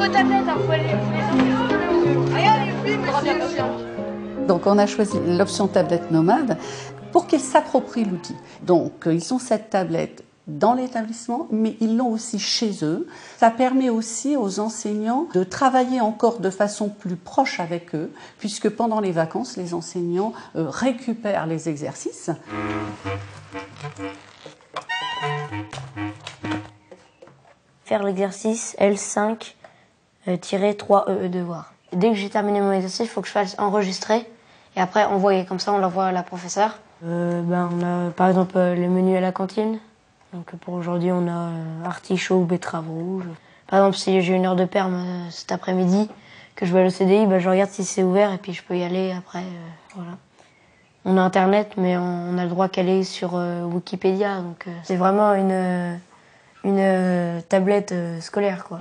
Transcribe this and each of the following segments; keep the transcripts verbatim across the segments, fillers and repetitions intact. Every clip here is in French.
vos tablettes, hein, faut aller les enlever. Donc on a choisi l'option tablette nomade pour qu'ils s'approprient l'outil. Donc ils ont cette tablette dans l'établissement, mais ils l'ont aussi chez eux. Ça permet aussi aux enseignants de travailler encore de façon plus proche avec eux, puisque pendant les vacances, les enseignants récupèrent les exercices. Faire l'exercice L cinq tiret trois E E devoir. Dès que j'ai terminé mon exercice, il faut que je fasse enregistrer et après envoyer. Comme ça, on l'envoie à la professeure. Euh, ben, on a par exemple le menu à la cantine. Donc pour aujourd'hui, on a artichaut ou betterave rouge. Par exemple, si j'ai une heure de perm cet après-midi, que je vais à l'O C D I, ben, je regarde si c'est ouvert et puis je peux y aller après. Euh, voilà. On a Internet, mais on a le droit qu'à aller sur euh, Wikipédia. Donc euh, c'est vraiment une... Euh, une euh, tablette euh, scolaire, quoi.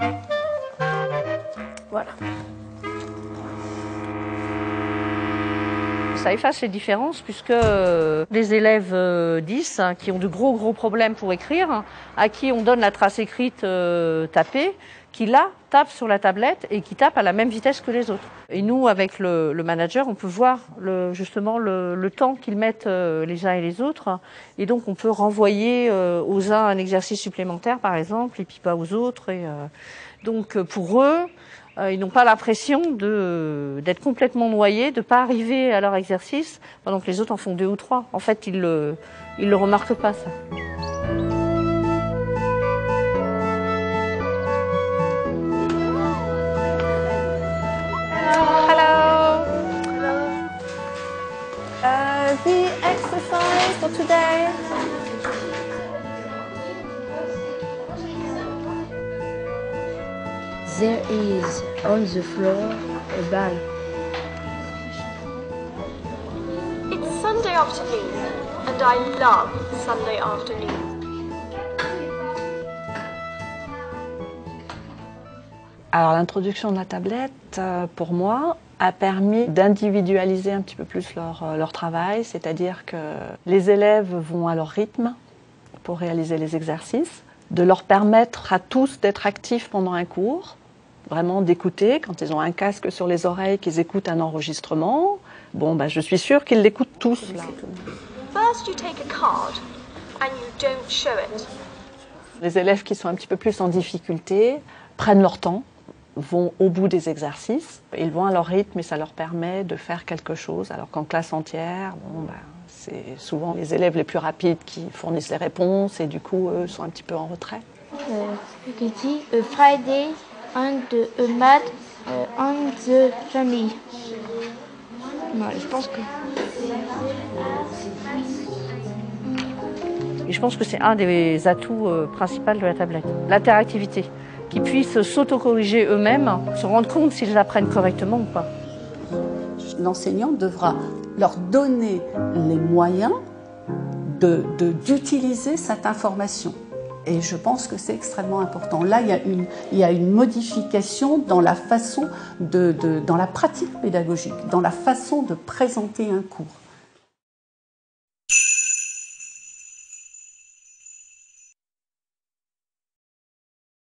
Voilà. Ça efface les différences puisque euh, les élèves euh, dys hein, qui ont de gros gros problèmes pour écrire, hein, à qui on donne la trace écrite euh, tapée, qui là tape sur la tablette et qui tape à la même vitesse que les autres. Et nous, avec le, le manager, on peut voir le, justement le, le temps qu'ils mettent euh, les uns et les autres, et donc on peut renvoyer euh, aux uns un exercice supplémentaire, par exemple, et puis pas aux autres. Et euh, donc pour eux, ils n'ont pas l'impression d'être complètement noyés, de ne pas arriver à leur exercice, pendant que les autres en font deux ou trois. En fait, ils le, ils le remarquent pas, ça. Hello. Hello. Uh, the exercise for today. There is on the floor a bag. It's Sunday afternoon, and I love Sunday afternoon. Alors l'introduction de la tablette, pour moi, a permis d'individualiser un petit peu plus leur, leur travail, c'est-à-dire que les élèves vont à leur rythme pour réaliser les exercices, de leur permettre à tous d'être actifs pendant un cours, vraiment d'écouter, quand ils ont un casque sur les oreilles, qu'ils écoutent un enregistrement. Bon, ben, je suis sûre qu'ils l'écoutent tous. Là. Les élèves qui sont un petit peu plus en difficulté prennent leur temps, vont au bout des exercices, ils vont à leur rythme et ça leur permet de faire quelque chose, alors qu'en classe entière, bon, ben, c'est souvent les élèves les plus rapides qui fournissent les réponses et du coup, eux, sont un petit peu en retrait. Spaghetti, uh, Friday. On the uh, mat, uh, on the family. Non, je pense que. Et je pense que c'est un des atouts euh, principaux de la tablette, l'interactivité, qu'ils puissent s'auto-corriger eux-mêmes, se rendre compte s'ils apprennent correctement ou pas. L'enseignant devra leur donner les moyens de, de, d'utiliser cette information. Et je pense que c'est extrêmement important. Là, il y a une, il y a une modification dans la façon de, de, dans la pratique pédagogique, dans la façon de présenter un cours.